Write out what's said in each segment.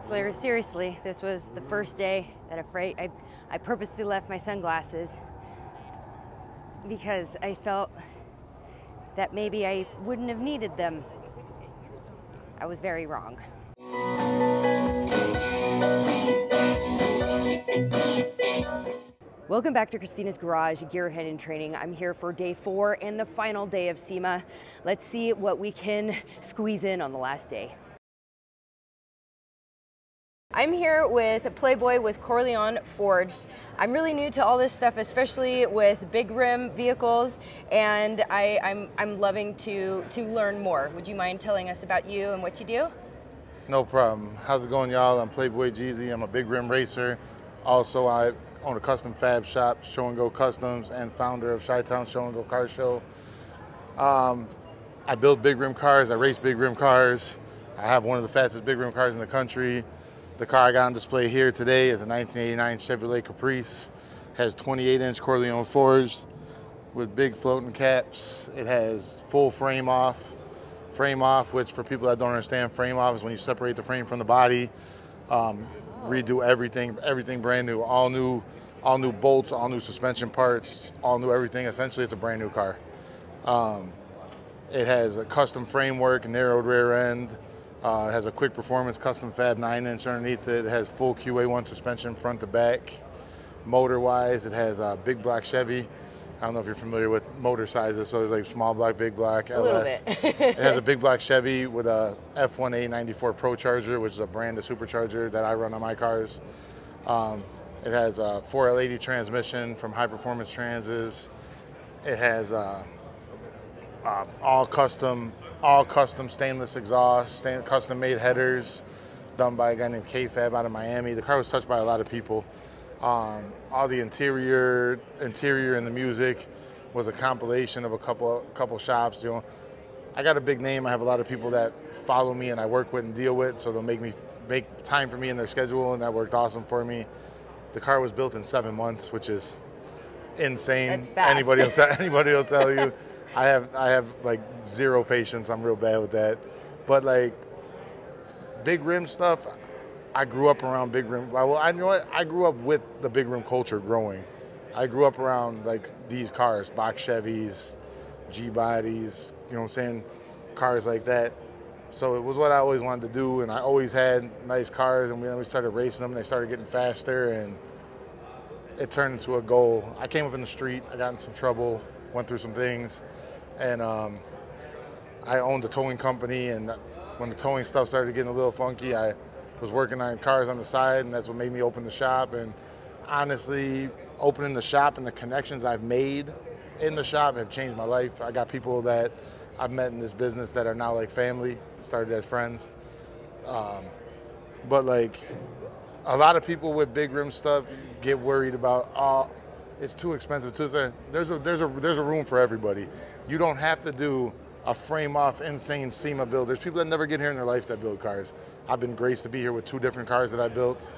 Slayer, seriously, this was the first day that I purposely left my sunglasses because I felt that maybe I wouldn't have needed them. I was very wrong. Welcome back to Christina's Garage, Gearhead in Training. I'm here for day 4 and the final day of SEMA. Let's see what we can squeeze in on the last day. I'm here with Playboy with Corleone Forged. I'm really new to all this stuff, especially with big rim vehicles, and I'm loving to learn more. Would you mind telling us about you and what you do? No problem. How's it going, y'all? I'm Playboy Geezy. I'm a big rim racer. Also, I own a custom fab shop, Show & Go Customs, and founder of Chi-Town Show & Go Car Show. I build big rim cars. I race big rim cars. I have one of the fastest big rim cars in the country. The car I got on display here today is a 1989 Chevrolet Caprice. It has 28-inch Corleone Forged with big floating caps. It has full frame off. Frame off, which for people that don't understand, frame off is when you separate the frame from the body. Redo everything brand new, all new bolts, all new suspension parts, all new everything. Essentially, it's a brand new car. It has a custom framework, narrowed rear end. It has a Quick Performance custom fab 9-inch underneath it. It has full QA1 suspension front to back. Motor-wise, it has a big block Chevy. I don't know if you're familiar with motor sizes, so there's like small block, big block, LS. A little bit. It has a big block Chevy with a F1A94 Pro Charger, which is a brand of supercharger that I run on my cars. It has a 4L80 transmission from High Performance Transes. It has all custom stainless exhaust, custom-made headers, done by a guy named K Fab out of Miami. The car was touched by a lot of people. All the interior and the music was a compilation of a couple shops. You know, I got a big name. I have a lot of people that follow me and I work with and deal with, so they'll make time for me in their schedule, and that worked awesome for me. The car was built in 7 months, which is insane. That's fast. Anybody will tell you. I have like zero patience. I'm real bad with that. But like big rim stuff, I grew up around big rim. Well, I know what, I grew up with the big rim culture growing. I grew up around like these cars, box Chevys, G bodies, you know what I'm saying? Cars like that. So it was what I always wanted to do, and I always had nice cars, and then we started racing them, and they started getting faster, and it turned into a goal. I came up in the street, I got in some trouble, went through some things, and I owned a towing company, and when the towing stuff started getting a little funky, I was working on cars on the side, and that's what made me open the shop. And honestly, opening the shop and the connections I've made in the shop have changed my life. I got people that I've met in this business that are now like family, started as friends. But like a lot of people with big rim stuff get worried about, oh, it's too expensive. There's a room for everybody. You don't have to do a frame-off insane SEMA build. There's people that never get here in their life that build cars. I've been graced to be here with 2 different cars that I built,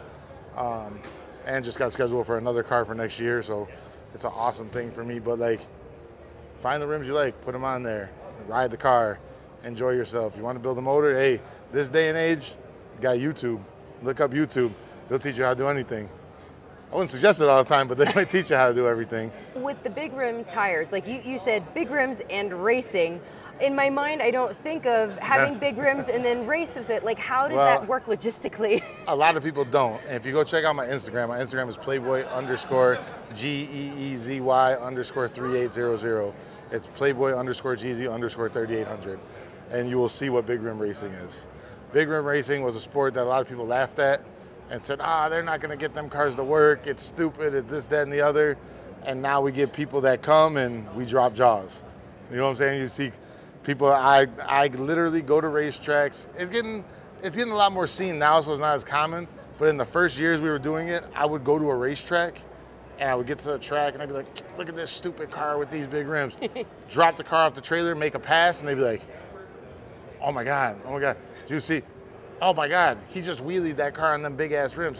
and just got scheduled for another car for next year, so it's an awesome thing for me. But like, find the rims you like, put them on there, ride the car, enjoy yourself. You want to build a motor? Hey, this day and age, you got YouTube. Look up YouTube. They'll teach you how to do anything. I wouldn't suggest it all the time, but they might teach you how to do everything. With the big rim tires, like you said, big rims and racing. In my mind, I don't think of having big rims and then race with it. Like, how does that work logistically? A lot of people don't. And if you go check out my Instagram is Playboy_GEEZY_3800. It's Playboy_GEEZY_3800. And you will see what big rim racing is. Big rim racing was a sport that a lot of people laughed at and said, they're not gonna get them cars to work. It's stupid, it's this, that, and the other. And now we get people that come and we drop jaws. You know what I'm saying? You see people, I literally go to racetracks. It's getting a lot more seen now, so it's not as common. But in the first years we were doing it, I would go to a racetrack and I would get to the track and I'd be like, look at this stupid car with these big rims. Drop the car off the trailer, make a pass, and they'd be like, oh my God, do you see? Oh my God, he just wheelied that car on them big ass rims.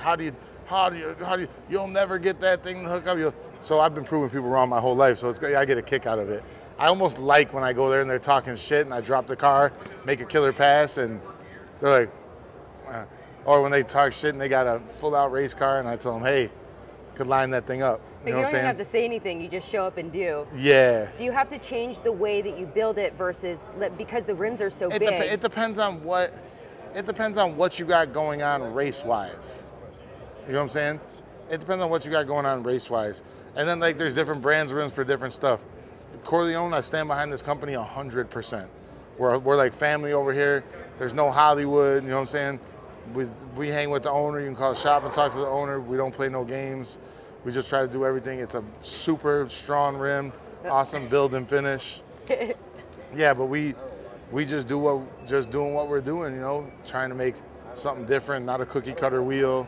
You'll never get that thing to hook up. So I've been proving people wrong my whole life, so I get a kick out of it. I almost like when I go there and they're talking shit and I drop the car, make a killer pass, and they're like, Or when they talk shit and they got a full out race car and I tell them, hey, could line that thing up. You know what I'm saying? You don't even have to say anything, you just show up and do. Yeah. Do you have to change the way that you build it versus, because the rims are so big? It depends on what, you got going on race-wise. You know what I'm saying? It depends on what you got going on race-wise. And then like there's different brands rims for different stuff. Corleone, I stand behind this company 100%. We're like family over here. There's no Hollywood, you know what I'm saying? We hang with the owner. You can call a shop and talk to the owner. We don't play no games. We just try to do everything. It's a super strong rim, awesome build and finish. Yeah, but we just do what we're doing, you know, trying to make something different, not a cookie cutter wheel.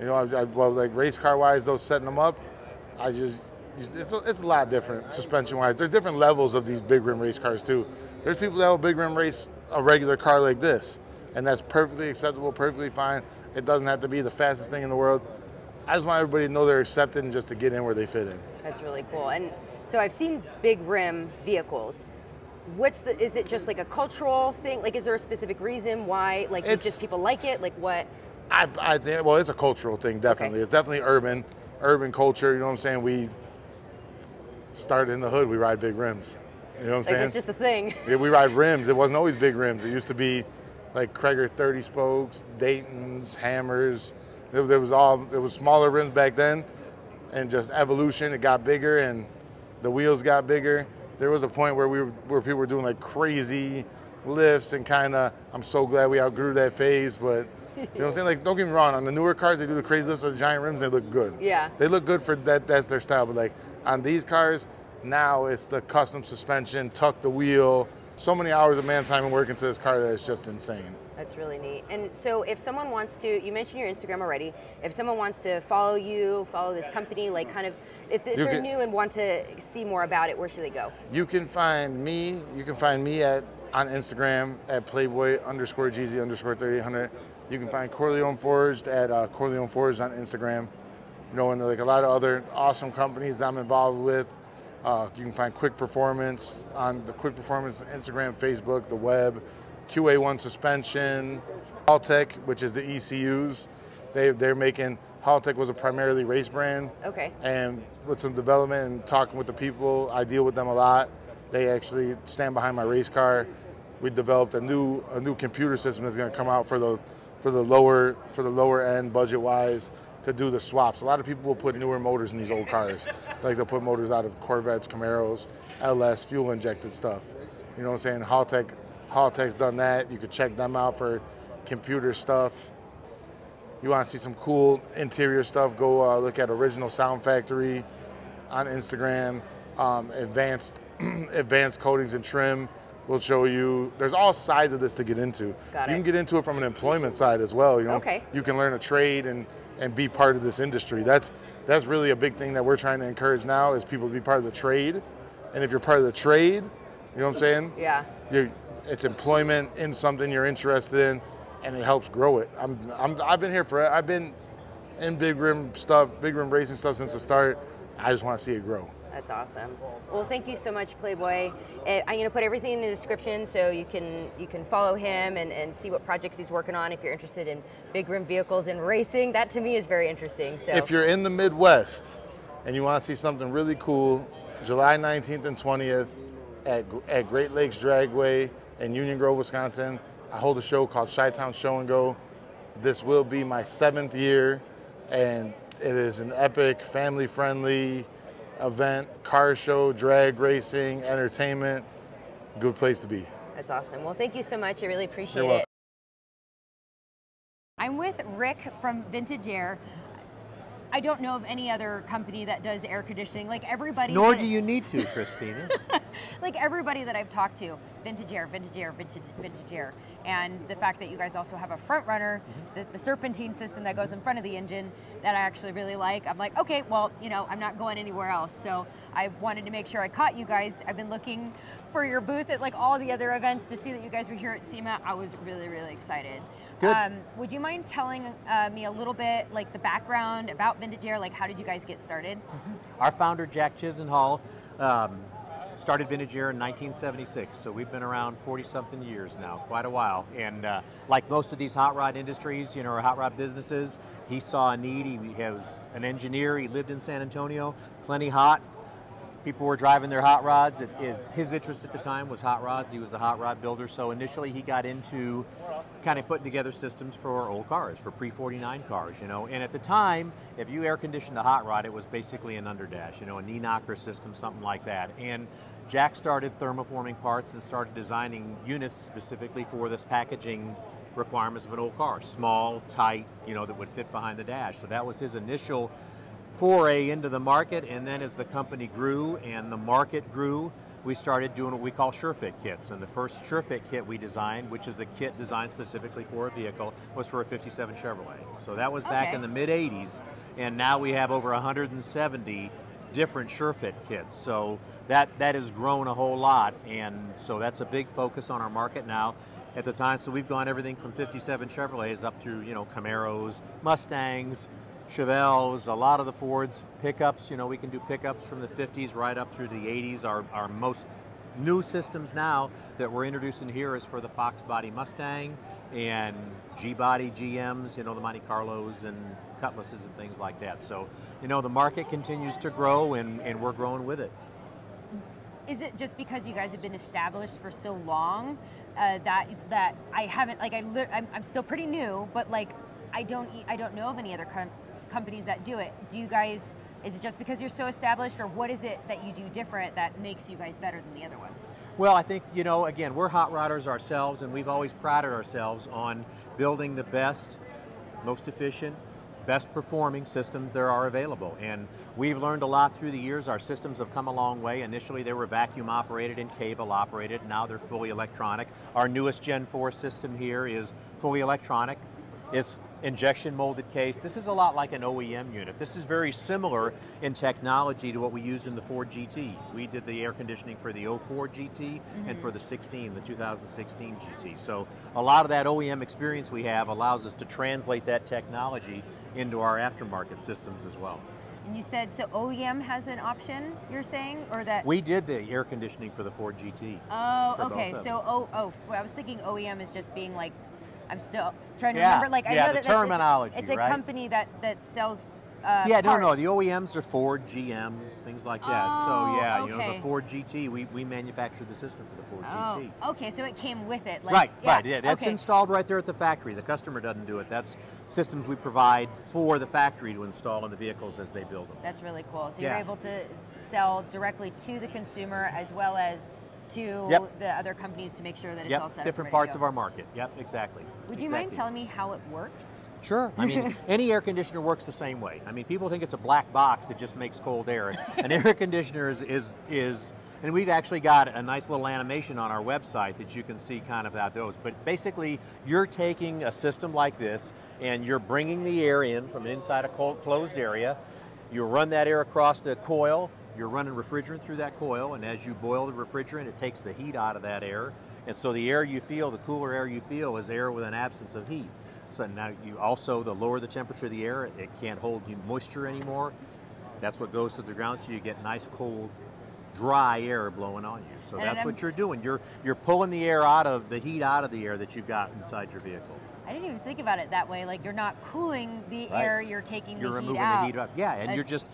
You know, well, like race car wise, though, setting them up, it's a lot different suspension wise. There's different levels of these big rim race cars too. There's people that will big rim race a regular car like this, and that's perfectly acceptable, perfectly fine. It doesn't have to be the fastest thing in the world. I just want everybody to know they're accepted and just to get in where they fit in. That's really cool. And so I've seen big rim vehicles. Is it just like a cultural thing? Like, is there a specific reason why, like, it's just people like it? Like what? I think, well, it's a cultural thing, definitely. Okay. It's definitely urban culture. You know what I'm saying? We started in the hood, we ride big rims. You know what I'm saying? It's just a thing. Yeah, we ride rims. It wasn't always big rims. It used to be like Kreger 30 spokes, Dayton's, Hammers. There was smaller rims back then, and just evolution, it got bigger and the wheels got bigger. There was a point where people were doing like crazy lifts and kinda, I'm so glad we outgrew that phase, but you know what I'm saying? Like, don't get me wrong, on the newer cars, they do the crazy lifts with the giant rims, they look good. Yeah. They look good for that, that's their style, but like on these cars, now it's the custom suspension, tuck the wheel, so many hours of man time and work into this car that it's just insane. That's really neat. And so if someone wants to, you mentioned your Instagram already, if someone wants to follow you, follow this company, like kind of, if they're new and want to see more about it, where should they go? You can find me on Instagram at Playboy_Geezy_3800. You can find Corleone Forged at Corleone Forged on Instagram. You know, and like a lot of other awesome companies that I'm involved with. You can find Quick Performance on the Quick Performance Instagram, Facebook, the web, QA1 Suspension, Haltech, which is the ECUs. They're making, Haltech was a primarily race brand. Okay. And with some development and talking with the people, I deal with them a lot. They actually stand behind my race car. We developed a new computer system that's going to come out for the lower end budget wise to do the swaps. A lot of people will put newer motors in these old cars. Like they'll put motors out of Corvettes, Camaros, LS, fuel injected stuff. You know what I'm saying? Haltech's done that. You could check them out for computer stuff. You want to see some cool interior stuff, go look at Original Sound Factory on Instagram. Advanced Coatings and Trim will show you. There's all sides of this to get into. Got it. You can get into it from an employment side as well. You know? Okay. You can learn a trade and be part of this industry. That's really a big thing that we're trying to encourage now is people to be part of the trade. And if you're part of the trade, you know what I'm saying? Yeah. It's employment in something you're interested in, and it helps grow it. I've been here forever. I've been in big rim racing stuff since the start. I just want to see it grow. That's awesome. Well, thank you so much, Playboy. I'm going to put everything in the description so you can follow him and see what projects he's working on if you're interested in big rim vehicles and racing. That to me is very interesting. So if you're in the Midwest and you want to see something really cool, July 19th and 20th at Great Lakes Dragway in Union Grove, Wisconsin, I hold a show called Chi-Town Show & Go. This will be my 7th year, and it is an epic, family-friendly event, car show, drag racing, entertainment, good place to be. That's awesome. Well, thank you so much. I really appreciate it. I'm with Rick from Vintage Air. I don't know of any other company that does air conditioning. Like everybody. Nor do you need to, Christina. Like everybody that I've talked to, Vintage Air. And the fact that you guys also have a front runner, the serpentine system that goes in front of the engine that I actually really like. I'm like, okay, well, you know, I'm not going anywhere else. So I wanted to make sure I caught you guys. I've been looking for your booth at like all the other events to see that you guys were here at SEMA. I was really, really excited. Would you mind telling me a little bit, like the background about Vintage Air? Like, how did you guys get started? Our founder, Jack Chisenhall, Started Vintage Air in 1976, so we've been around 40-something years now, quite a while. And like most of these hot rod industries, you know, or hot rod businesses, he saw a need. He was an engineer. He lived in San Antonio, plenty hot. People were driving their hot rods. It is, his interest at the time was hot rods. He was a hot rod builder, so initially he got into kind of putting together systems for old cars, for pre-49 cars, you know. And at the time, if you air conditioned a hot rod, it was basically an underdash, you know, a knee knocker system, something like that. And Jack started thermoforming parts and started designing units specifically for this packaging requirements of an old car. Small, tight, you know, that would fit behind the dash. So that was his initial foray into the market, and then as the company grew and the market grew, we started doing what we call sure-fit kits. And the first sure-fit kit we designed, which is a kit designed specifically for a vehicle, was for a 57 Chevrolet. So that was back in the mid-80s, and now we have over 170 different sure-fit kits. So that has grown a whole lot, and so that's a big focus on our market now. At the time, so we've gone everything from 57 Chevrolets up through, you know, Camaros, Mustangs, Chevelles, a lot of the Fords, pickups, you know, we can do pickups from the 50s right up through the 80s. Our most new systems now that we're introducing here is for the Fox Body Mustang and G-Body GMs, you know, the Monte Carlos and Cutlasses and things like that. So, you know, the market continues to grow, and we're growing with it. Is it just because you guys have been established for so long that I haven't, like, I'm still pretty new, but like I don't know of any other companies that do it. Do you guys, is it just because you're so established, or what is it that you do different that makes you guys better than the other ones? Well, I think, you know, again, we're hot rodders ourselves, and we've always prided ourselves on building the best, most efficient, best performing systems there are available. And we've learned a lot through the years. Our systems have come a long way. Initially they were vacuum operated and cable operated. Now they're fully electronic. Our newest Gen 4 system here is fully electronic. It's injection molded case. This is a lot like an OEM unit. This is very similar in technology to what we used in the Ford GT. We did the air conditioning for the 04 GT and for the 2016 GT. So a lot of that OEM experience we have allows us to translate that technology into our aftermarket systems as well. And you said, so OEM has an option, you're saying, or that? We did the air conditioning for the Ford GT. Oh, okay, so well, I was thinking OEM is just being like, I'm still trying to remember. Like, I know that the terminology, it's a company that sells parts. No, the OEMs are Ford, GM, things like that. Oh, so yeah, you know, the Ford GT, we manufactured the system for the Ford GT. Oh, okay, so it came with it. Like, that's installed right there at the factory. The customer doesn't do it. That's systems we provide for the factory to install in the vehicles as they build them. That's really cool. So you're able to sell directly to the consumer as well as to the other companies to make sure that it's all set up. Different parts of our market. Yep, exactly. Would you mind telling me how it works? Sure. I mean, any air conditioner works the same way. I mean, people think it's a black box that just makes cold air. An air conditioner is and we've actually got a nice little animation on our website that you can see kind of about those. But basically, you're taking a system like this, and you're bringing the air in from inside a closed area. You run that air across the coil. You're running refrigerant through that coil, and as you boil the refrigerant, it takes the heat out of that air. And so the air you feel, the cooler air you feel, is air with an absence of heat. So now you also, the lower the temperature of the air, it can't hold moisture anymore. That's what goes to the ground, so you get nice, cold, dry air blowing on you. So that's what you're doing. You're pulling the air out of, the heat out of the air that you've got inside your vehicle. I didn't even think about it that way. Like, you're not cooling the air, you're taking the heat out. You're removing the heat up. Yeah, and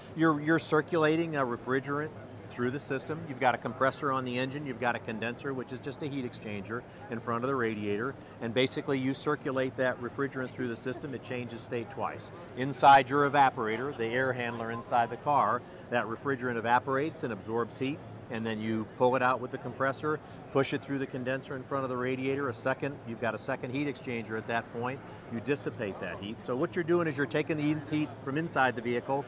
you're circulating a refrigerant through the system. You've got a compressor on the engine. You've got a condenser, which is just a heat exchanger in front of the radiator. And basically, you circulate that refrigerant through the system. It changes state twice. Inside your evaporator, the air handler inside the car, that refrigerant evaporates and absorbs heat. And then you pull it out with the compressor, push it through the condenser in front of the radiator, you've got a second heat exchanger at that point, you dissipate that heat. So what you're doing is you're taking the heat from inside the vehicle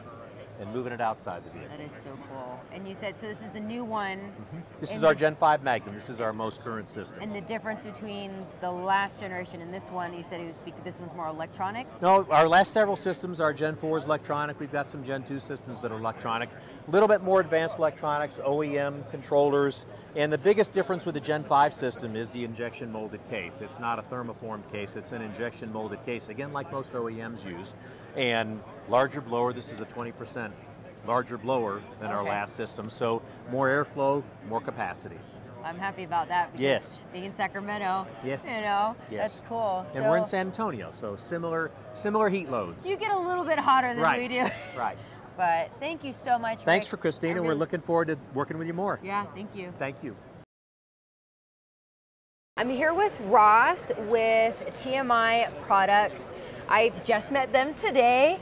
and moving it outside the vehicle. That is so cool. And you said, so this is the new one. This is our Gen 5 Magnum. This is our most current system. And the difference between the last generation and this one, you said this one's more electronic? No, our last several systems, our Gen 4 is electronic. We've got some Gen 2 systems that are electronic. A little bit more advanced electronics, OEM controllers. And the biggest difference with the Gen 5 system is the injection molded case. It's not a thermoformed case. It's an injection molded case, again, like most OEMs use. And larger blower, this is a 20% larger blower than our last system. So more airflow, more capacity. I'm happy about that. Yes. Being in Sacramento, you know, that's cool. And so, we're in San Antonio, so similar heat loads. You get a little bit hotter than we do. Right. But thank you so much. Thanks for Christina. We're looking forward to working with you more. Yeah, thank you. Thank you. I'm here with Ross with TMI Products. I just met them today.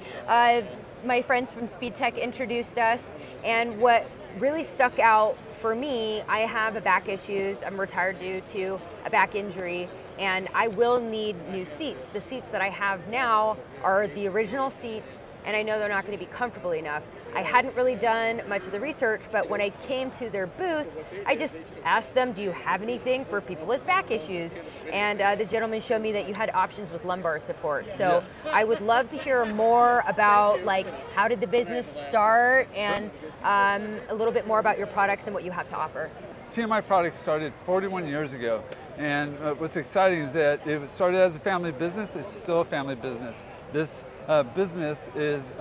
My friends from SpeedTech introduced us, and what really stuck out for me, I have back issues. I'm retired due to a back injury, and I will need new seats. The seats that I have now are the original seats, and I know they're not going to be comfortable enough. I hadn't really done much of the research, but when I came to their booth, I just asked them, do you have anything for people with back issues? And the gentleman showed me that you had options with lumbar support. So I would love to hear more about, like, how did the business start, and a little bit more about your products and what you have to offer. TMI Products started 41 years ago, and what's exciting is that it started as a family business. It's still a family business. This business is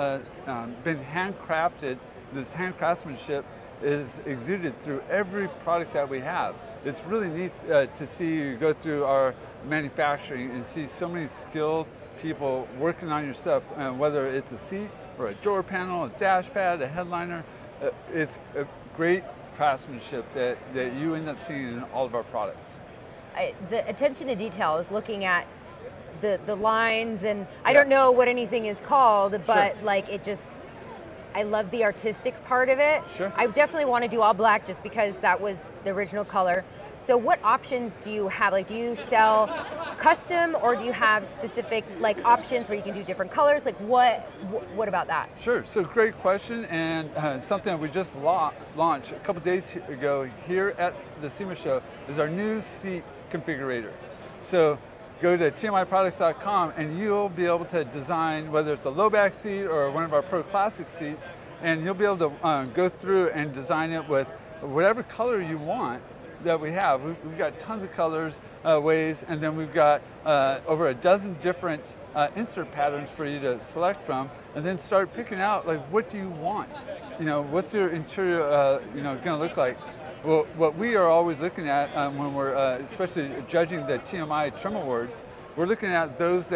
been handcrafted. This handcraftsmanship is exuded through every product that we have. It's really neat to see you go through our manufacturing and see so many skilled people working on your stuff, whether it's a seat or a door panel, a dash pad, a headliner. It's a great craftsmanship that you end up seeing in all of our products. The attention to detail is looking at the lines, and I don't know what anything is called, but like, it just, I love the artistic part of it. I definitely want to do all black just because that was the original color. So what options do you have? Like, do you sell custom, or do you have specific, like, options where you can do different colors? Like, what about that? Sure, so great question, and something that we just launched a couple days ago here at the SEMA show is our new seat configurator. So go to tmiproducts.com and you'll be able to design, whether it's a low back seat or one of our Pro Classic seats, and you'll be able to go through and design it with whatever color you want that we have. We've got tons of colors, ways, and then we've got over a dozen different insert patterns for you to select from, and then start picking out, like, what do you want? You know, what's your interior, you know, gonna look like? Well, what we are always looking at when we're especially judging the TMI Trim Awards, we're looking at those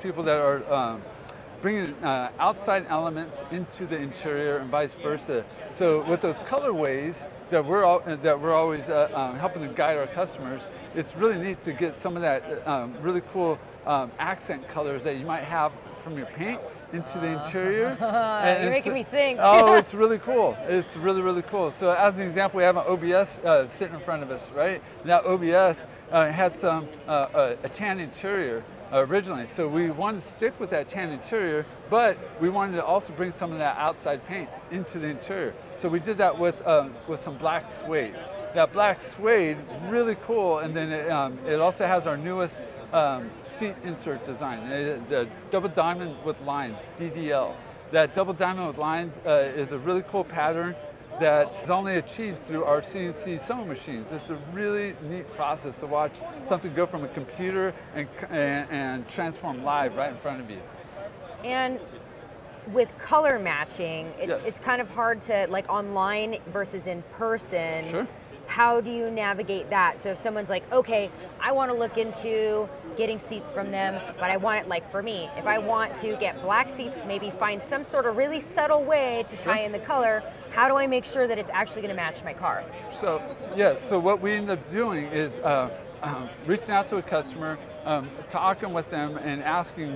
people that are bringing outside elements into the interior and vice versa. So with those colorways that we're always helping to guide our customers, it's really neat to get some of that really cool accent colors that you might have from your paint into the interior. You're making me think. Oh, it's really cool. It's really, really cool. So as an example, we have an OBS sitting in front of us, right? Now OBS had some a tan interior originally. So we wanted to stick with that tan interior, but we wanted to also bring some of that outside paint into the interior. So we did that with some black suede. That black suede, really cool, and then it also has our newest seat insert design. It's a double diamond with lines, DDL. That double diamond with lines is a really cool pattern that is only achieved through our CNC sewing machines. It's a really neat process to watch something go from a computer and transform live right in front of you. And with color matching, it's kind of hard to, like, online versus in person. Sure. How do you navigate that? So if someone's like, okay, I want to look into getting seats from them, but I want it, like, for me, if I want to get black seats, maybe find some sort of really subtle way to tie in the color, how do I make sure that it's actually going to match my car? So, yes, so what we end up doing is reaching out to a customer, talking with them and asking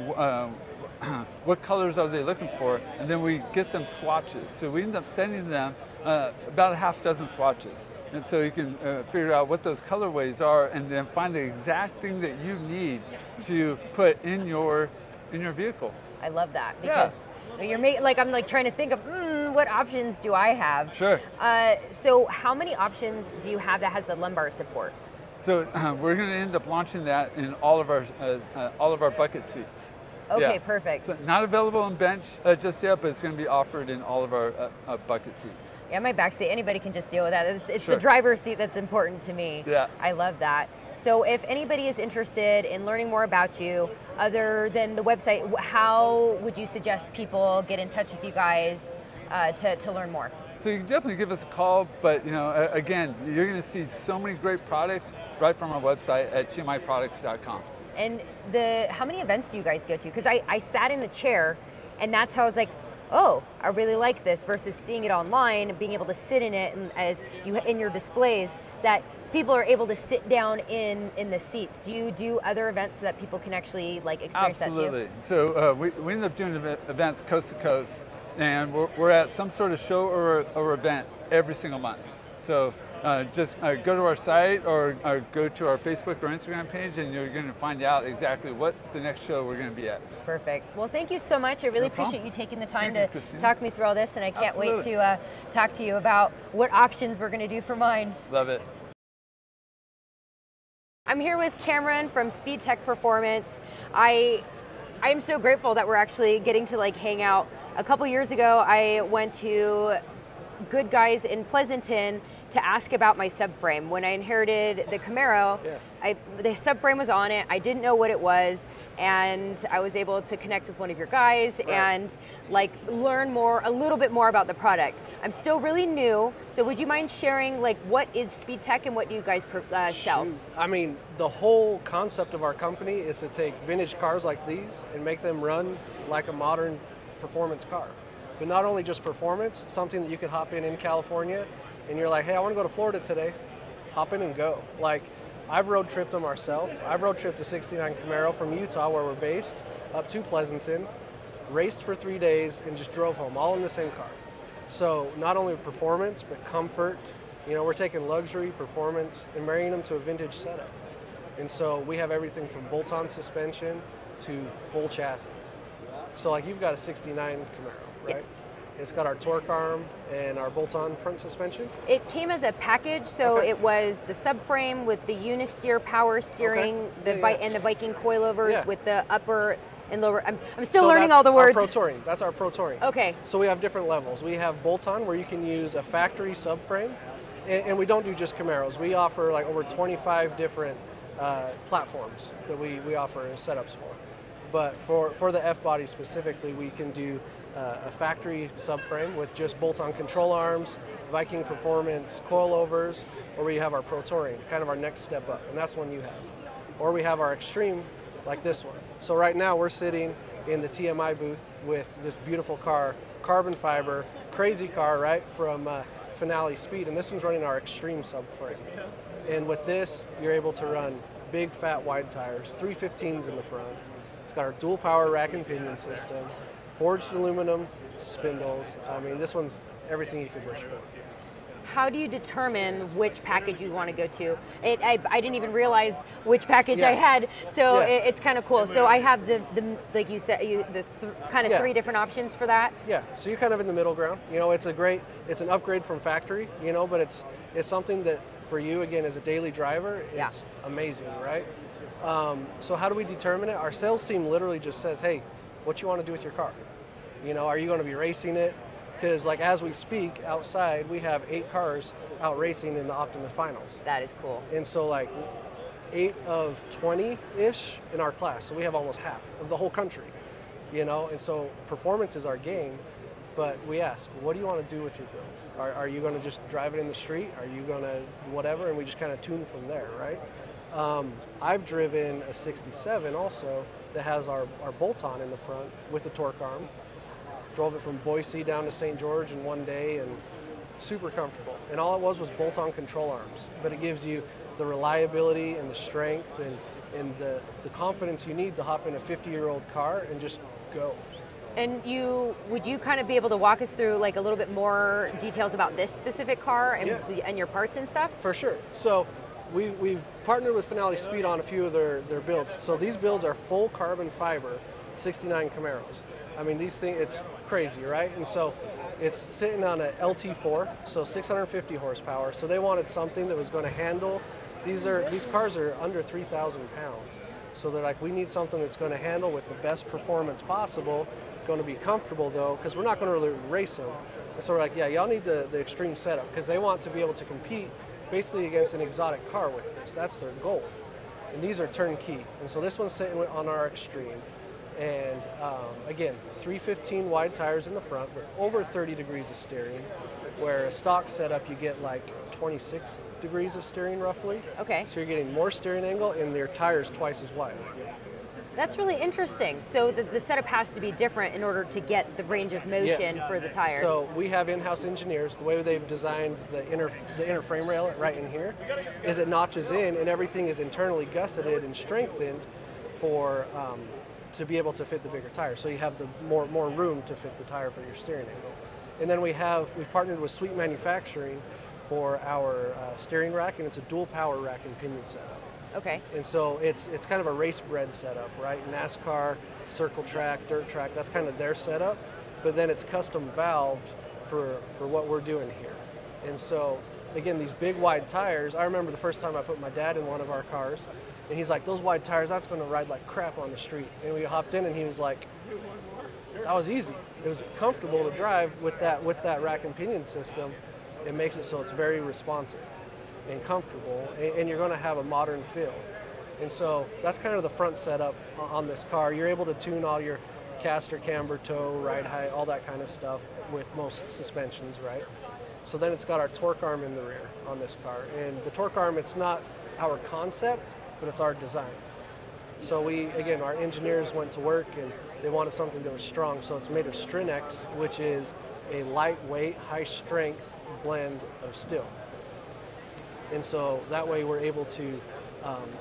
what colors are they looking for, and then we get them swatches. So we end up sending them about a half dozen swatches. And so you can figure out what those colorways are, and then find the exact thing that you need to put in your vehicle. I love that, because you're like, I'm like trying to think of what options do I have. Sure. So how many options do you have that has the lumbar support? So we're going to end up launching that in all of our bucket seats. Okay, perfect. So not available on bench just yet, but it's going to be offered in all of our bucket seats. Yeah, my back seat, anybody can just deal with that. It's the driver's seat that's important to me. Yeah. I love that. So if anybody is interested in learning more about you, other than the website, how would you suggest people get in touch with you guys to learn more. So you can definitely give us a call, but you know, again, you're going to see so many great products right from our website at tmiproducts.com. And how many events do you guys go to? Because I sat in the chair, and that's how I was like, oh, I really like this, versus seeing it online and being able to sit in it, and as you in your displays, that people are able to sit down in the seats. Do you do other events so that people can actually like experience that too? Absolutely. So we end up doing events coast to coast, and we're at some sort of show or event every single month. So just go to our site or go to our Facebook or Instagram page, and you're going to find out exactly what the next show we're going to be at. Perfect. Well, thank you so much. I really appreciate you taking the time to talk me through all this, and I can't wait to talk to you about what options we're going to do for mine. Love it. I'm here with Cameron from SpeedTech Performance. I'm so grateful that we're actually getting to like hang out. A couple years ago, I went to Good Guys in Pleasanton to ask about my subframe. When I inherited the Camaro, the subframe was on it. I didn't know what it was, and I was able to connect with one of your guys and like learn a little bit more about the product. I'm still really new, so would you mind sharing like what is SpeedTech and what do you guys sell? I mean, the whole concept of our company is to take vintage cars like these and make them run like a modern performance car. But not only just performance, something that you could hop in California, and you're like, hey, I want to go to Florida today. Hop in and go. Like, I've road tripped them ourselves. I've road tripped a 69 Camaro from Utah, where we're based, up to Pleasanton, raced for 3 days, and just drove home, all in the same car. So not only performance, but comfort. You know, we're taking luxury, performance, and marrying them to a vintage setup. And so we have everything from bolt-on suspension to full chassis. So like, you've got a 69 Camaro, right? Yes. It's got our torque arm and our bolt-on front suspension. It came as a package, so it was the subframe with the Unisteer power steering, and the Viking coilovers with the upper and lower. I'm still learning all the words. Our Pro Touring. That's our Pro Touring. Okay. So we have different levels. We have bolt-on, where you can use a factory subframe, and we don't do just Camaros. We offer like over 25 different platforms that we offer setups for. But for the F-body specifically, we can do a factory subframe with just bolt-on control arms, Viking Performance coilovers, or we have our Pro Touring, kind of our next step up, and that's one you have. Or we have our Extreme, like this one. So right now we're sitting in the TMI booth with this beautiful car, carbon fiber, crazy car, right, from Finale Speed, and this one's running our Extreme subframe. And with this, you're able to run big, fat, wide tires, 315s in the front. It's got our dual power rack and pinion system, forged aluminum spindles. I mean, this one's everything you could wish for. How do you determine which package you want to go to? I didn't even realize which package I had, so it's kind of cool. So I have the like you said, three different options for that. Yeah. So you're kind of in the middle ground. You know, it's an upgrade from factory. You know, but it's something that for you, again, as a daily driver, it's amazing, right? So how do we determine it? Our sales team literally just says, hey, what you want to do with your car? You know, are you going to be racing it? Because like as we speak outside, we have 8 cars out racing in the Optima finals. That is cool. And so like 8 of 20-ish in our class. So we have almost half of the whole country, you know? And so performance is our game, but we ask, what do you want to do with your build? Are you going to just drive it in the street? Are you going to whatever? And we just kind of tune from there, right? I've driven a 67 also that has our bolt-on in the front with the torque arm. Drove it from Boise down to St. George in 1 day, and super comfortable. And all it was bolt-on control arms, but it gives you the reliability and the strength and the confidence you need to hop in a 50-year-old car and just go. And would you kind of be able to walk us through like a little bit more details about this specific car and your parts and stuff? For sure. So. We've partnered with Finale Speed on a few of their builds. So these builds are full carbon fiber 69 Camaros. I mean, these things, it's crazy, right? And so it's sitting on a LT4, so 650 horsepower. So they wanted something that was going to handle, these cars are under 3,000 pounds. So they're like, we need something that's going to handle with the best performance possible, going to be comfortable though, because we're not going to really race them. And so we're like, yeah, y'all need the extreme setup, because they want to be able to compete basically against an exotic car with this. That's their goal. And these are turnkey. And so this one's sitting on our Extreme. And again, 315 wide tires in the front with over 30 degrees of steering, where a stock setup you get like 26 degrees of steering roughly. Okay. So you're getting more steering angle and your tires twice as wide. That's really interesting. So the setup has to be different in order to get the range of motion for the tire. So we have in-house engineers. The way they've designed the inner frame rail right in here is it notches in and everything is internally gusseted and strengthened for to be able to fit the bigger tire. So you have the more room to fit the tire for your steering angle. And then we've partnered with Sweet Manufacturing for our steering rack, and it's a dual power rack and pinion setup. Okay. And so it's kind of a race bred setup, right? NASCAR, circle track, dirt track, that's kind of their setup. But then it's custom valved for what we're doing here. And so, again, these big wide tires, I remember the first time I put my dad in one of our cars, and he's like, those wide tires, that's gonna ride like crap on the street. And we hopped in and he was like, that was easy. It was comfortable to drive with that rack and pinion system. It makes it so it's very responsive and comfortable, and you're going to have a modern feel. And so that's kind of the front setup on this car. You're able to tune all your caster, camber, toe, ride height, all that kind of stuff with most suspensions, right? So then it's got our torque arm in the rear on this car. And the torque arm, it's not our concept, but it's our design. So we, again, our engineers went to work and they wanted something that was strong. So it's made of Strenex, which is a lightweight, high strength blend of steel. And so that way we're able to,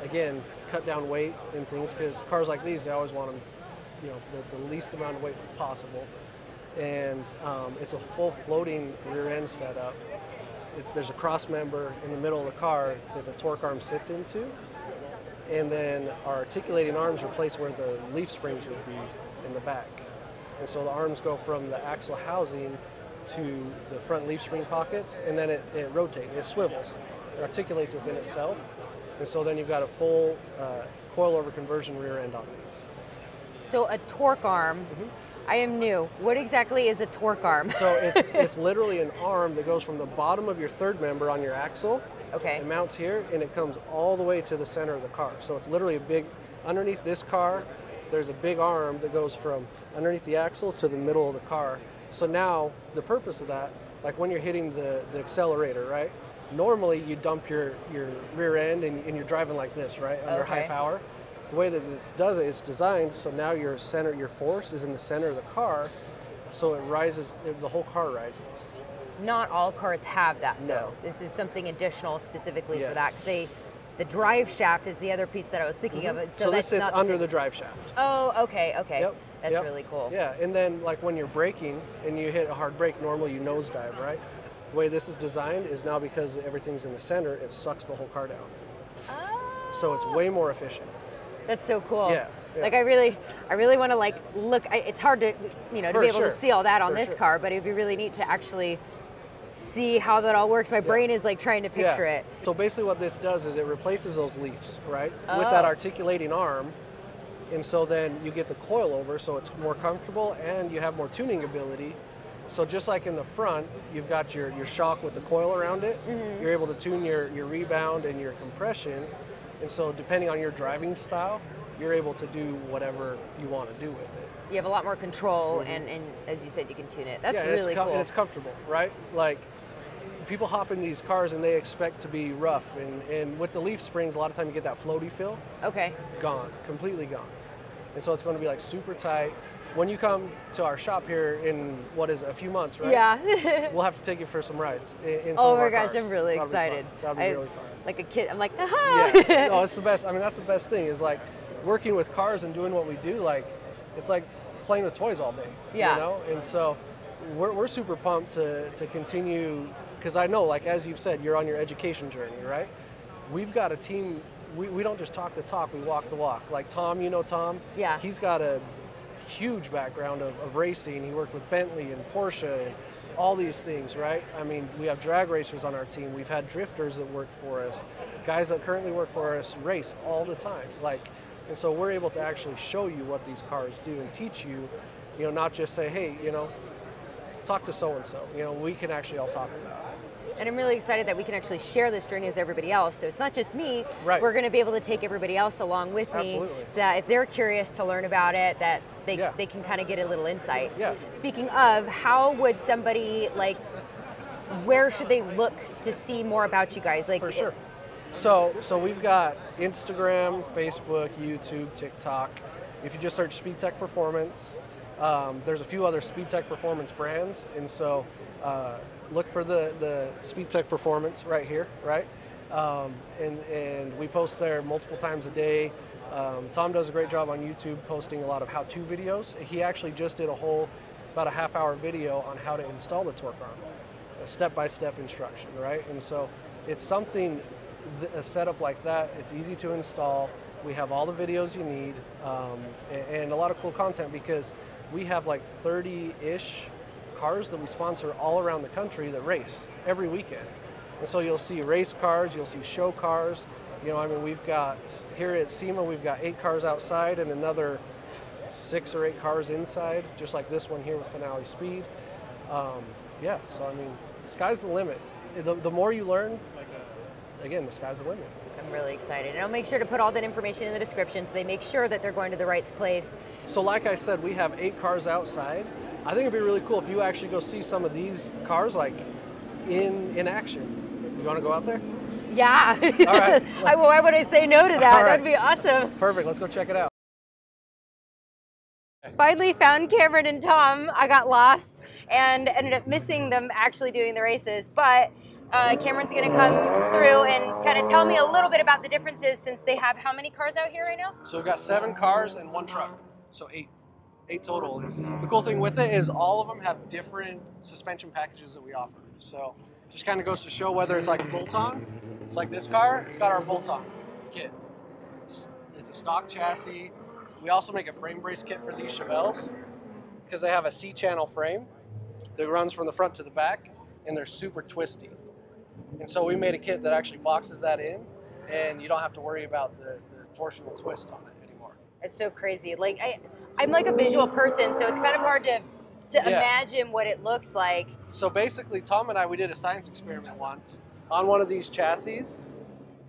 again, cut down weight and things, because cars like these, they always want them, you know, the least amount of weight possible. And it's a full floating rear end setup. There's a cross member in the middle of the car that the torque arm sits into. And then our articulating arms are placed where the leaf springs would be in the back. And so the arms go from the axle housing to the front leaf spring pockets, and then it rotates, it swivels. It articulates within itself, and so then you've got a full coilover conversion rear end on these. So a torque arm. I am new. What exactly is a torque arm? So it's literally an arm that goes from the bottom of your third member on your axle. Okay. It mounts here, and it comes all the way to the center of the car. So it's literally a big, underneath this car, there's a big arm that goes from underneath the axle to the middle of the car. So now the purpose of that, like when you're hitting the accelerator, right? Normally, you dump your rear end and you're driving like this, right, under high power. The way that this does it, it's designed so now your center, your force is in the center of the car, so it rises, the whole car rises. Not all cars have that, though. This is something additional specifically for that, because the drive shaft is the other piece that I was thinking of. So this sits under the drive shaft. Oh, okay, okay. Yep. That's really cool. Yeah, and then like when you're braking and you hit a hard brake, normally you nosedive, right? The way this is designed is now because everything's in the center, it sucks the whole car down. Oh. So it's way more efficient. That's so cool. Yeah. Like I really want to like look. It's hard to, you know, to be able to see all that on this car, but it'd be really neat to actually see how that all works. My brain is like trying to picture it. So basically, what this does is it replaces those leaves, right, with that articulating arm, and so then you get the coilover, so it's more comfortable and you have more tuning ability. So just like in the front, you've got your shock with the coil around it. You're able to tune your rebound and your compression. And so depending on your driving style, you're able to do whatever you want to do with it. You have a lot more control, and as you said, you can tune it. That's really cool. And it's comfortable, right? Like people hop in these cars and they expect to be rough. And with the leaf springs, a lot of time you get that floaty feel. Okay. Gone, completely gone. And so it's going to be like super tight. When you come to our shop here in, what is it, a few months, right? Yeah. We'll have to take you for some rides in some of our cars. Oh my gosh, I'm really excited. That'll be really fun. Like a kid, I'm like, aha! Yeah. No, it's the best. I mean, that's the best thing is like working with cars and doing what we do, like, it's like playing with toys all day, you know? And so we're super pumped to continue, because I know, like, as you've said, you're on your education journey, right? We've got a team, we don't just talk the talk, we walk the walk. Like Tom, you know Tom? Yeah. He's got a huge background of racing. He worked with Bentley and Porsche and all these things, right? I mean, we have drag racers on our team. We've had drifters that worked for us. Guys that currently work for us race all the time. Like, and so we're able to actually show you what these cars do and teach you, you know, not just say, hey, you know, talk to so-and-so. You know, we can actually all talk about it. And I'm really excited that we can actually share this journey with everybody else. So it's not just me, right. We're going to be able to take everybody else along with me. Absolutely. So that if they're curious to learn about it, that they can kind of get a little insight. Yeah. Speaking of, how would somebody, like, where should they look to see more about you guys? Like, for sure. So we've got Instagram, Facebook, YouTube, TikTok. If you just search SpeedTech Performance, there's a few other SpeedTech Performance brands, and so look for the SpeedTech Performance right here, right? And we post there multiple times a day. Tom does a great job on YouTube posting a lot of how-to videos. He actually just did about a half-hour video on how to install the torque arm, a step-by-step instruction, right? And so it's something, a setup like that, it's easy to install. We have all the videos you need, and a lot of cool content, because we have like 30-ish cars that we sponsor all around the country that race every weekend. And so you'll see race cars, you'll see show cars. You know, I mean, we've got, here at SEMA, we've got 8 cars outside and another 6 or 8 cars inside, just like this one here with Finale Speed. Yeah, so I mean, the sky's the limit. The more you learn, again, the sky's the limit. I'm really excited. And I'll make sure to put all that information in the description so they make sure that they're going to the right place. So like I said, we have 8 cars outside. I think it'd be really cool if you actually go see some of these cars, like, in action. You want to go out there? Yeah. All right. Why would I say no to that? Right. That'd be awesome. Perfect. Let's go check it out. Finally found Cameron and Tom. I got lost and ended up missing them actually doing the races, but Cameron's going to come through and kind of tell me a little bit about the differences, since they have how many cars out here right now? So we've got 7 cars and 1 truck, so 8 total. The cool thing with it is all of them have different suspension packages that we offer. So just kind of goes to show, whether it's like bolt-on, it's like this car, it's got our bolt-on kit. It's a stock chassis. We also make a frame brace kit for these Chevelles because they have a C-channel frame that runs from the front to the back, and they're super twisty. And so we made a kit that actually boxes that in, and you don't have to worry about the torsional twist on it anymore. It's so crazy. Like, I'm like a visual person, so it's kind of hard to imagine what it looks like. So basically, Tom and I, we did a science experiment once on one of these chassis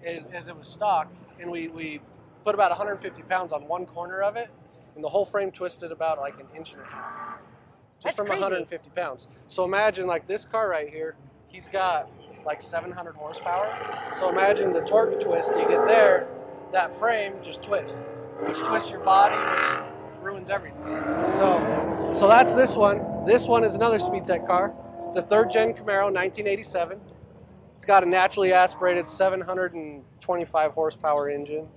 as it was stock, and we put about 150 pounds on one corner of it, and the whole frame twisted about like 1.5 inches. Just That's from crazy. 150 pounds. So imagine, like, this car right here, he's got like 700 horsepower. So imagine the torque twist you get there, that frame just twists, which twists your body, which ruins everything. So that's this one. This one is another SpeedTech car. It's a 3rd-gen Camaro, 1987. It's got a naturally aspirated 725 horsepower engine,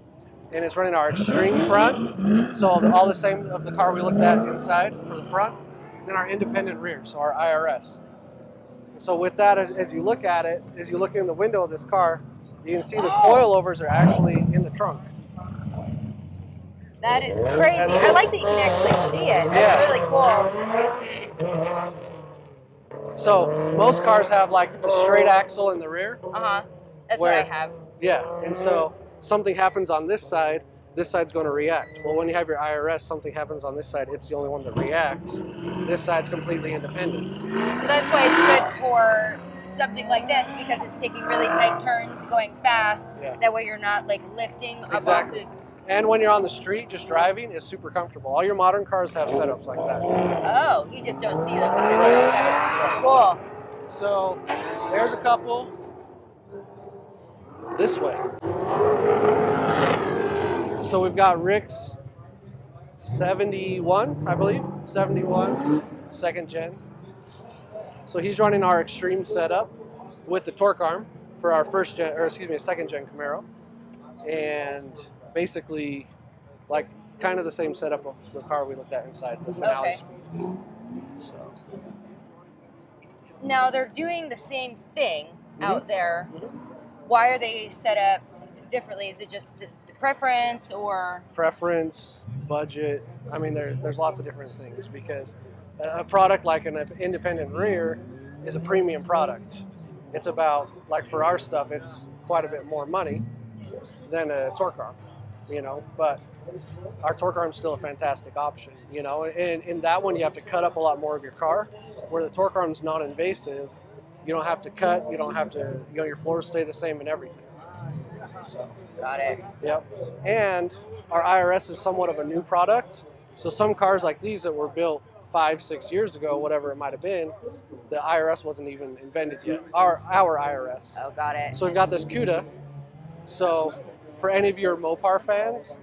and it's running our extreme front. So all the same of the car we looked at inside for the front, and then our independent rear, so our IRS. So with that, as you look in the window of this car, you can see the coilovers are actually in the trunk. That is crazy. I like that you can actually see it. That's really cool. So most cars have like the straight axle in the rear. Uh-huh. That's what I have. Yeah. And so something happens on this side, this side's going to react. Well, when you have your IRS, something happens on this side, it's the only one that reacts. This side's completely independent. So that's why it's good for something like this, because it's taking really tight turns, going fast. Yeah. That way you're not like lifting up. Exactly. And when you're on the street just driving, it's super comfortable. All your modern cars have setups like that. Oh, you just don't see them. That's cool. So there's a couple this way. So we've got Rick's 71, I believe, 71, 2nd gen. So he's running our extreme setup with the torque arm for our 2nd gen Camaro. And basically, like, kind of the same setup of the car we looked at inside, the Finale Speed. So. Now they're doing the same thing out there. Why are they set up differently? Is it just preference or? Preference, budget. I mean, there's lots of different things, because a product like an independent rear is a premium product. It's about, like, for our stuff, it's quite a bit more money than a torque arm, you know, but our torque arm's still a fantastic option, you know, and in that one, you have to cut up a lot more of your car, where the torque arm's non-invasive. You don't have to cut. You don't have to, you know, your floors stay the same and everything. So, got it. Yep. And our IRS is somewhat of a new product. So some cars like these that were built 5, 6 years ago, whatever it might have been, the IRS wasn't even invented yet. Our IRS. Oh, got it. So we've got this CUDA. So for any of your Mopar fans,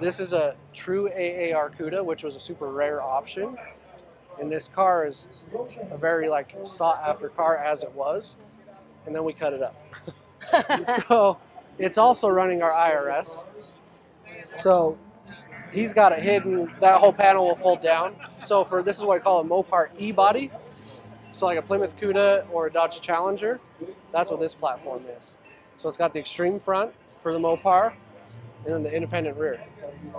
this is a true AAR Cuda, which was a super rare option. And this car is a very like sought after car as it was. And then we cut it up. So it's also running our IRS. So he's got it hidden. That whole panel will fold down. So for this is what I call a Mopar e-body. So like a Plymouth Cuda or a Dodge Challenger, that's what this platform is. So it's got the extreme front for the Mopar and then the independent rear.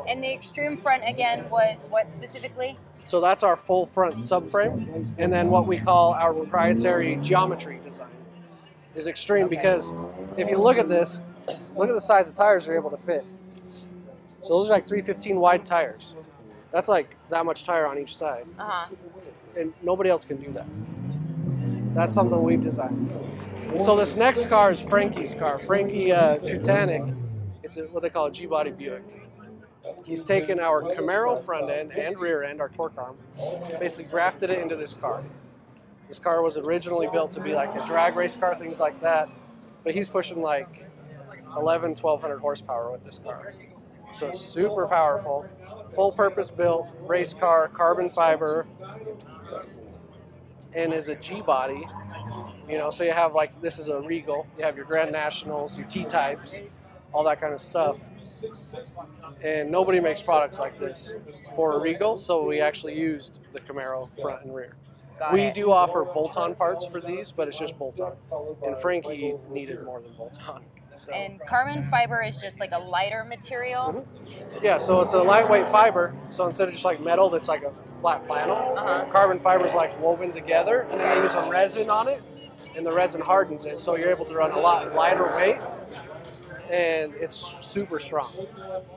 And the extreme front again was what specifically? So that's our full front subframe. And then what we call our proprietary geometry design is extreme, okay, because if you look at this, look at the size of tires you're able to fit. So those are like 315 wide tires. That's like that much tire on each side. And nobody else can do that. That's something we've designed. So this next car is Frankie's car, Frankie Chutanic. It's a, what they call a G-body Buick. He's taken our Camaro front end and rear end, our torque arm, basically grafted it into this car. This car was originally built to be like a drag race car, things like that. But he's pushing like 1,200 horsepower with this car. So it's super powerful, full purpose built race car, carbon fiber, and is a G-body. You know, so you have like, this is a Regal, you have your Grand Nationals, your T-types, all that kind of stuff. And nobody makes products like this for a Regal, so we actually used the Camaro front and rear. We do offer bolt-on parts for these, but it's just bolt-on. And Frankie needed more than bolt-on. So. And carbon fiber is just like a lighter material? Mm-hmm. Yeah, so it's a lightweight fiber. So instead of just like metal that's like a flat flannel, carbon fiber is like woven together, and then they use some resin on it, and the resin hardens it, so you're able to run a lot lighter weight. And it's super strong,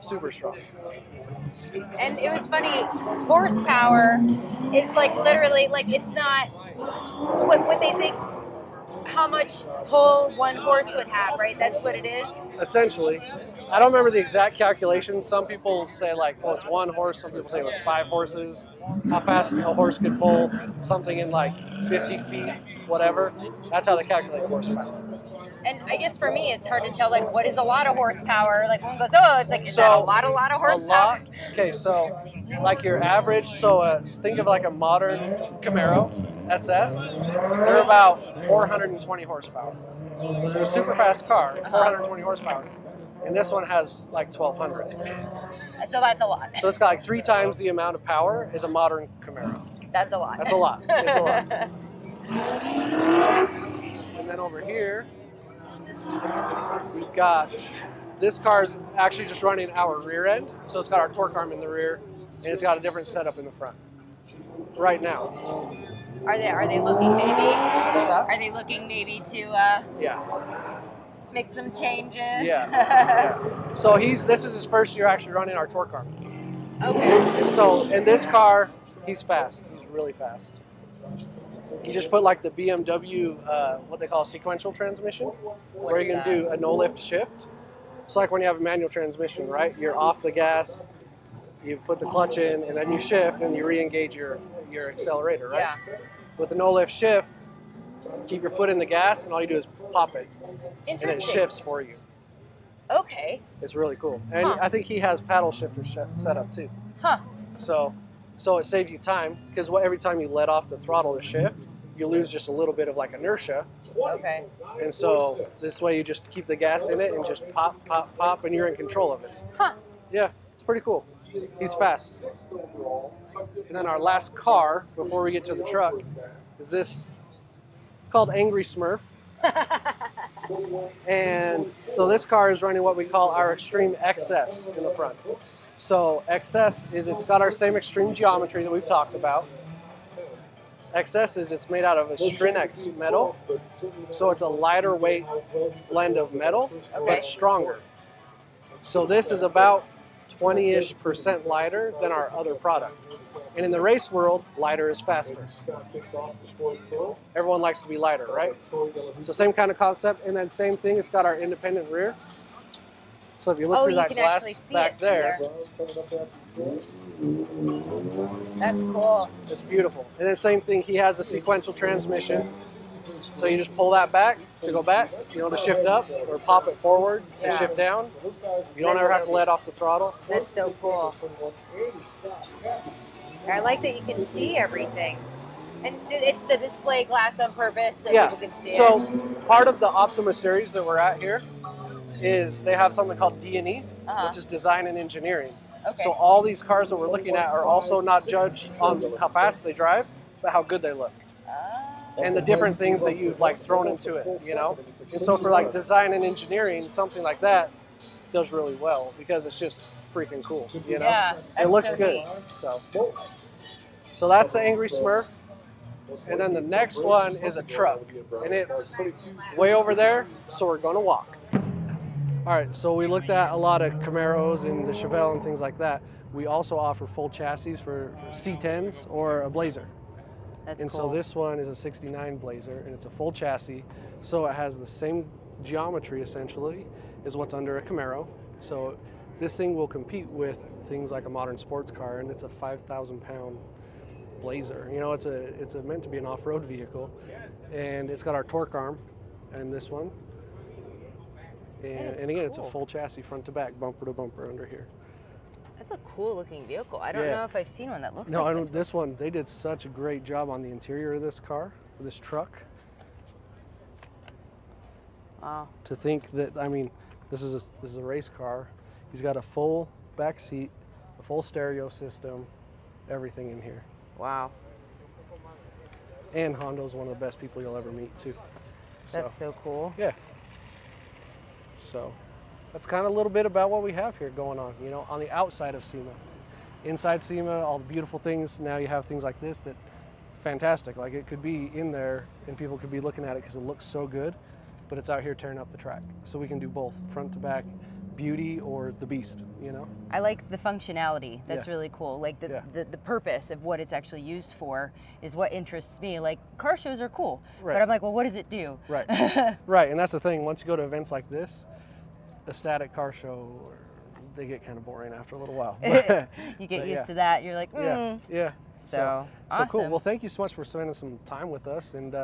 super strong. And it was funny, horsepower is like literally, like it's not what they think how much pull one horse would have, right? That's what it is? Essentially. I don't remember the exact calculation. Some people say like, oh, it's one horse. Some people say it was 5 horses. How fast a horse could pull something in like 50 feet, whatever. That's how they calculate horsepower. And I guess for me, it's hard to tell, like, what is a lot of horsepower? Like, one goes, oh, it's like, is that a lot of horsepower? A lot, okay, so, like, your average, so think of, like, a modern Camaro SS. They're about 420 horsepower. They're a super fast car, 420 horsepower. And this one has, like, 1,200. So that's a lot. So it's got, like, 3 times the amount of power as a modern Camaro. That's a lot. That's a lot. It's a lot. And then over here... we've got, this car's actually just running our rear end, so it's got our torque arm in the rear, and it's got a different setup in the front. Right now. Are they looking maybe? What's that? Are they looking maybe to make some changes? Yeah. So this is his first year actually running our torque arm. Okay. And so in this car, he's fast. He's really fast. You just put like the BMW, what they call sequential transmission, where you can do a no-lift shift. It's like when you have a manual transmission, right? You're off the gas, you put the clutch in, and then you shift, and you re-engage your accelerator, right? Yeah. With a no-lift shift, keep your foot in the gas, and all you do is pop it. Interesting. And it shifts for you. Okay. It's really cool. And I think he has paddle shifter set up, too. Huh. So it saves you time, because every time you let off the throttle to shift, you lose just a little bit of like inertia. Okay. And so this way you just keep the gas in it and just pop, pop, pop, and you're in control of it. Huh. Yeah, it's pretty cool. He's fast. And then our last car, before we get to the truck, is this. It's called Angry Smurf. And so this car is running what we call our Extreme XS in the front. So XS is, it's got our same extreme geometry that we've talked about. XS is, it's made out of a Strenex metal. So it's a lighter weight blend of metal, but stronger. So this is about 20-ish% lighter than our other product. And in the race world, lighter is faster. Everyone likes to be lighter, right? So same kind of concept, and then same thing, it's got our independent rear. So if you look through that glass back there, that's cool. It's beautiful. And then same thing, he has a sequential transmission. So you just pull that back to go back, you know, to shift up, or pop it forward to shift down. You don't ever have to let off the throttle. That's so cool. I like that you can see everything. And it's the display glass on purpose so people can see it. So part of the Optima series that we're at here is they have something called D&E, which is design and engineering. So all these cars that we're looking at are also not judged on how fast they drive, but how good they look. And the different things that you've like thrown into it, you know? And so for like design and engineering, something like that does really well because it's just freaking cool, you know? Yeah, it looks so good. So that's the Angry Smurf. And then the next one is a truck. And it's way over there, so we're gonna walk. All right, so we looked at a lot of Camaros and the Chevelle and things like that. We also offer full chassis for C10s or a Blazer. That's and cool. So this one is a 69 Blazer, and it's a full chassis. So it has the same geometry, essentially, as what's under a Camaro. So this thing will compete with things like a modern sports car, and it's a 5,000-pound Blazer. You know, it's meant to be an off-road vehicle. And it's got our torque arm in this one. And again, it's a full chassis, front to back, bumper to bumper under here. That's a cool looking vehicle. I don't know if I've seen one that looks like this. No, this one, they did such a great job on the interior of this car, this truck. Wow. To think that, I mean, this is a race car. He's got a full back seat, a full stereo system, everything in here. Wow. And Honda's one of the best people you'll ever meet, too. That's so cool. Yeah. So that's kind of a little bit about what we have here going on, you know, on the outside of SEMA. Inside SEMA, all the beautiful things. Now you have things like this that fantastic. Like it could be in there and people could be looking at it because it looks so good, but it's out here tearing up the track. So we can do both front to back, beauty or the beast, you know? I like the functionality. That's really cool. Like the purpose of what it's actually used for is what interests me. Like car shows are cool, but I'm like, well, what does it do? Right, right. And that's the thing. Once you go to events like this, a static car show, they get kind of boring after a little while. But, you get used to that. You're like, So awesome. Cool. Well, thank you so much for spending some time with us. And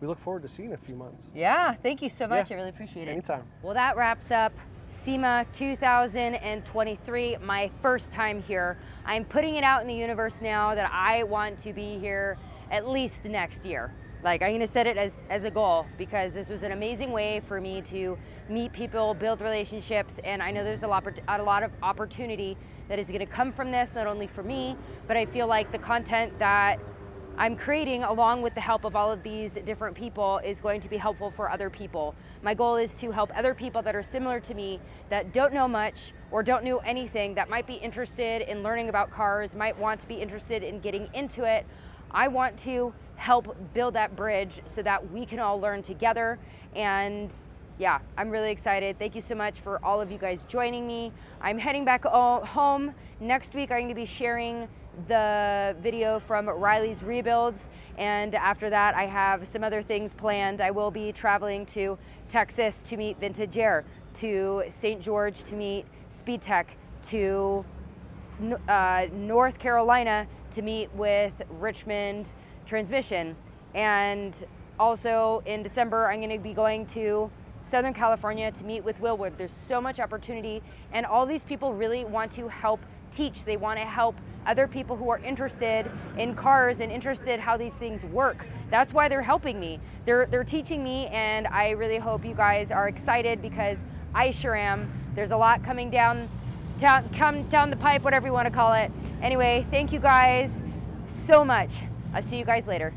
we look forward to seeing you in a few months. Yeah, thank you so much. I really appreciate it. Anytime. Well, that wraps up SEMA 2023, my first time here. I'm putting it out in the universe now that I want to be here at least next year. Like I'm gonna set it as a goal because this was an amazing way for me to meet people, build relationships, and I know there's a lot of opportunity that is gonna come from this, not only for me, but I feel like the content that I'm creating along with the help of all of these different people is going to be helpful for other people. My goal is to help other people that are similar to me that don't know much or don't know anything that might be interested in learning about cars, might want to be interested in getting into it. I want to help build that bridge so that we can all learn together. And yeah, I'm really excited. Thank you so much for all of you guys joining me. I'm heading back home. Next week, I'm going to be sharing the video from Riley's Rebuilds, and after that I have some other things planned. I will be traveling to Texas to meet Vintage Air, to St. George to meet SpeedTech, to North Carolina to meet with Richmond Transmission, and also in December I'm going to be going to Southern California to meet with Wilwood. There's so much opportunity, and all these people really want to help teach. They want to help other people who are interested in cars and interested how these things work. That's why they're helping me. They're teaching me, and I really hope you guys are excited because I sure am. There's a lot coming down the pipe, whatever you want to call it. Anyway, thank you guys so much. I'll see you guys later.